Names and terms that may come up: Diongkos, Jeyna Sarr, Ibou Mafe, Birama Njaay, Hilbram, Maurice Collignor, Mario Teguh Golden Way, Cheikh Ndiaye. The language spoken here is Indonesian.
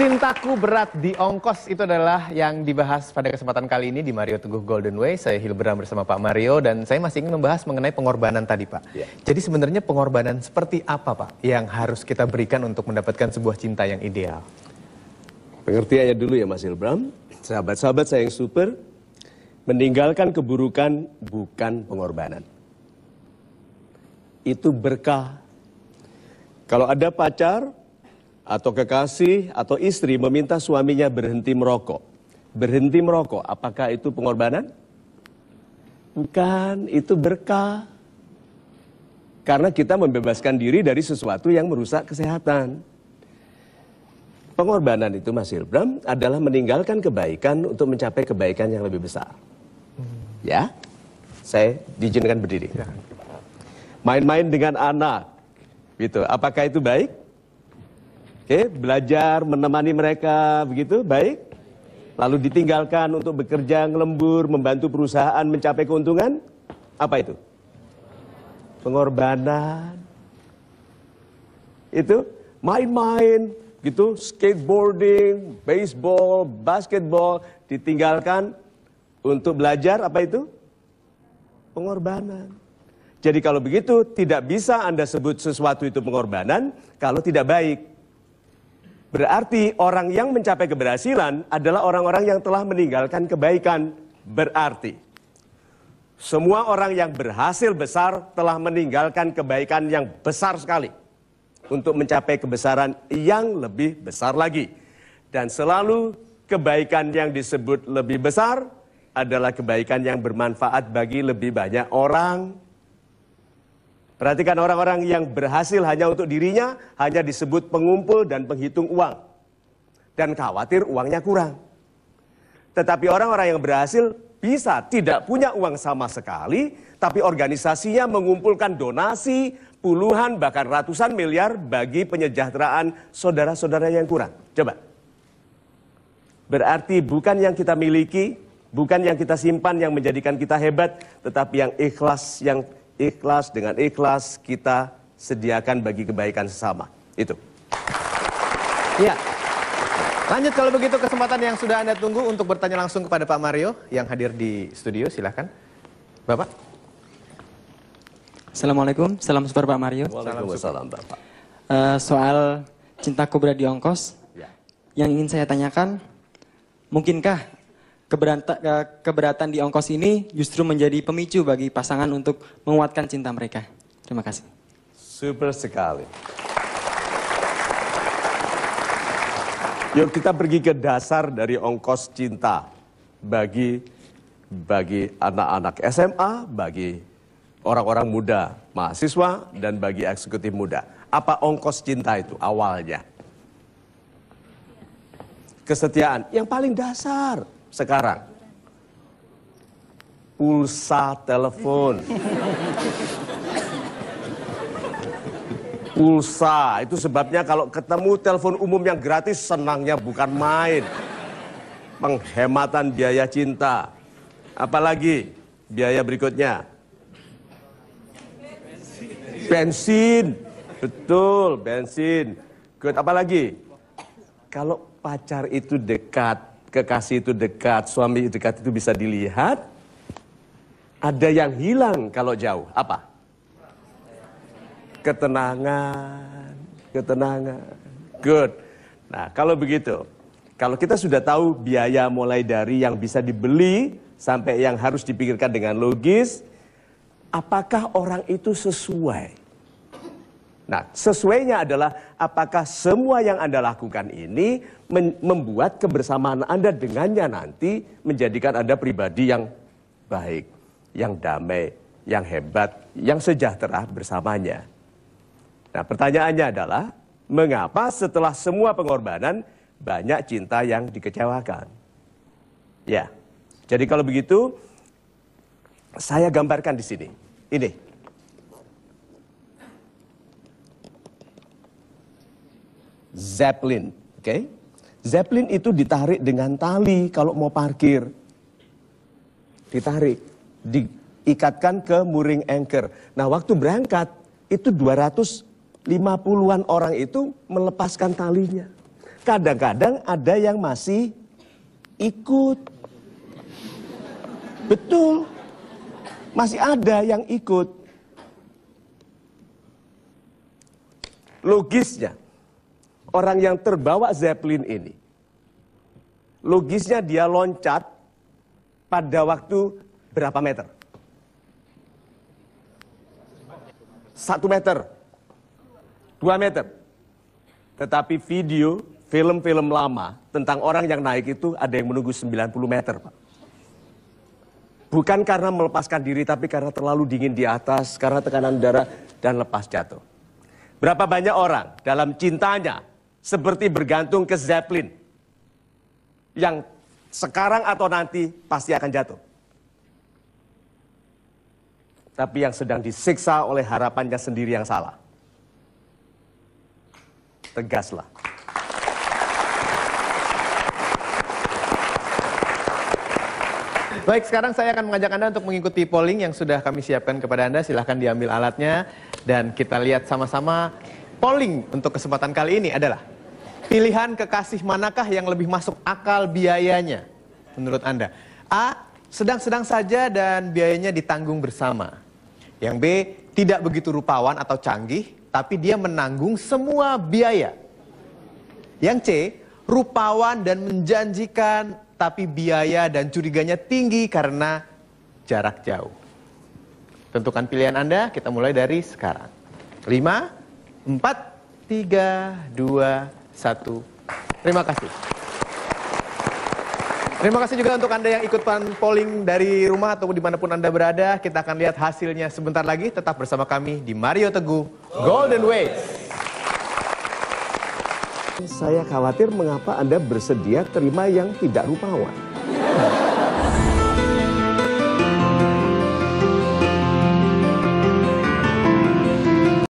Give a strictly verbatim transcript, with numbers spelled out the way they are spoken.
Cintaku Berat di Ongkos itu adalah yang dibahas pada kesempatan kali ini di Mario Teguh Golden Way. Saya Hilbram bersama Pak Mario dan saya masih ingin membahas mengenai pengorbanan tadi, Pak. Ya. Jadi sebenarnya pengorbanan seperti apa, Pak, yang harus kita berikan untuk mendapatkan sebuah cinta yang ideal? Pengertiannya dulu ya Mas Hilbram, sahabat-sahabat saya yang super, meninggalkan keburukan bukan pengorbanan. Itu berkah. Kalau ada pacar atau kekasih atau istri meminta suaminya berhenti merokok. Berhenti merokok, apakah itu pengorbanan? Bukan, itu berkah. Karena kita membebaskan diri dari sesuatu yang merusak kesehatan. Pengorbanan itu, Mas Hilbram, adalah meninggalkan kebaikan untuk mencapai kebaikan yang lebih besar. Ya, saya diizinkan berdiri. Main-main dengan anak, gitu. Apakah itu baik? Oke, belajar, menemani mereka, begitu, baik. Lalu ditinggalkan untuk bekerja, ngelembur, membantu perusahaan mencapai keuntungan. Apa itu? Pengorbanan. Itu, main-main, gitu, skateboarding, baseball, basketball, ditinggalkan untuk belajar, apa itu? Pengorbanan. Jadi kalau begitu, tidak bisa Anda sebut sesuatu itu pengorbanan kalau tidak baik. Berarti orang yang mencapai keberhasilan adalah orang-orang yang telah meninggalkan kebaikan. Berarti semua orang yang berhasil besar telah meninggalkan kebaikan yang besar sekali untuk mencapai kebesaran yang lebih besar lagi. Dan selalu kebaikan yang disebut lebih besar adalah kebaikan yang bermanfaat bagi lebih banyak orang. Perhatikan orang-orang yang berhasil hanya untuk dirinya, hanya disebut pengumpul dan penghitung uang. Dan khawatir uangnya kurang. Tetapi orang-orang yang berhasil bisa tidak punya uang sama sekali, tapi organisasinya mengumpulkan donasi puluhan bahkan ratusan miliar bagi penyejahteraan saudara-saudara yang kurang. Coba. Berarti bukan yang kita miliki, bukan yang kita simpan yang menjadikan kita hebat, tetapi yang ikhlas, yang Ikhlas dengan ikhlas kita sediakan bagi kebaikan sesama. Itu. Ya. Lanjut kalau begitu kesempatan yang sudah Anda tunggu untuk bertanya langsung kepada Pak Mario yang hadir di studio. Silahkan. Bapak. Assalamualaikum. Salam super Pak Mario. Waalaikumsalam Bapak. Uh, soal cintaku berat di ongkos. Ya. Yang ingin saya tanyakan, mungkinkah keberatan di ongkos ini justru menjadi pemicu bagi pasangan untuk menguatkan cinta mereka. Terima kasih. Super sekali. Yuk kita pergi ke dasar dari ongkos cinta. Bagi bagi anak-anak S M A, bagi orang-orang muda, mahasiswa, dan bagi eksekutif muda. Apa ongkos cinta itu awalnya? Kesetiaan yang paling dasar. Sekarang, pulsa telepon. Pulsa, itu sebabnya kalau ketemu telepon umum yang gratis, senangnya bukan main. Penghematan biaya cinta. Apalagi biaya berikutnya. Bensin. Betul, bensin. Good, apalagi? Kalau pacar itu dekat. Kekasih itu dekat, suami dekat itu bisa dilihat. Ada yang hilang kalau jauh. Apa? Ketenangan. Ketenangan. Good. Nah, kalau begitu. Kalau kita sudah tahu biaya mulai dari yang bisa dibeli sampai yang harus dipikirkan dengan logis. Apakah orang itu sesuai? Nah, sesuainya adalah apakah semua yang Anda lakukan ini membuat kebersamaan Anda dengannya nanti menjadikan Anda pribadi yang baik, yang damai, yang hebat, yang sejahtera bersamanya. Nah, pertanyaannya adalah, mengapa setelah semua pengorbanan banyak cinta yang dikecewakan? Ya, jadi kalau begitu, saya gambarkan di sini. Ini. Zeppelin, oke? Okay? Zeppelin itu ditarik dengan tali kalau mau parkir. Ditarik, diikatkan ke mooring anchor. Nah, waktu berangkat, itu dua ratus lima puluhan orang itu melepaskan talinya. kadang-kadang ada yang masih ikut. Betul, masih ada yang ikut. Logisnya, orang yang terbawa Zeppelin ini, logisnya dia loncat pada waktu berapa meter? Satu meter, dua meter. Tetapi video, film-film lama tentang orang yang naik itu ada yang menunggu sembilan puluh meter, Pak. Bukan karena melepaskan diri, tapi karena terlalu dingin di atas, karena tekanan udara, dan lepas jatuh. Berapa banyak orang dalam cintanya seperti bergantung ke Zeppelin, yang sekarang atau nanti pasti akan jatuh. Tapi yang sedang disiksa oleh harapannya sendiri yang salah. Tegaslah. Baik, sekarang saya akan mengajak Anda untuk mengikuti polling yang sudah kami siapkan kepada Anda. Silahkan diambil alatnya dan kita lihat sama-sama polling untuk kesempatan kali ini adalah pilihan kekasih manakah yang lebih masuk akal biayanya menurut Anda? A. Sedang-sedang saja dan biayanya ditanggung bersama. Yang B, tidak begitu rupawan atau canggih, tapi dia menanggung semua biaya. Yang C, rupawan dan menjanjikan, tapi biaya dan curiganya tinggi karena jarak jauh. Tentukan pilihan Anda, kita mulai dari sekarang. lima, empat, tiga, dua, satu. Terima kasih. Terima kasih juga untuk Anda yang ikut polling dari rumah atau dimanapun Anda berada. Kita akan lihat hasilnya sebentar lagi. Tetap bersama kami di Mario Teguh Golden Way. Saya khawatir mengapa Anda bersedia terima yang tidak rupawan.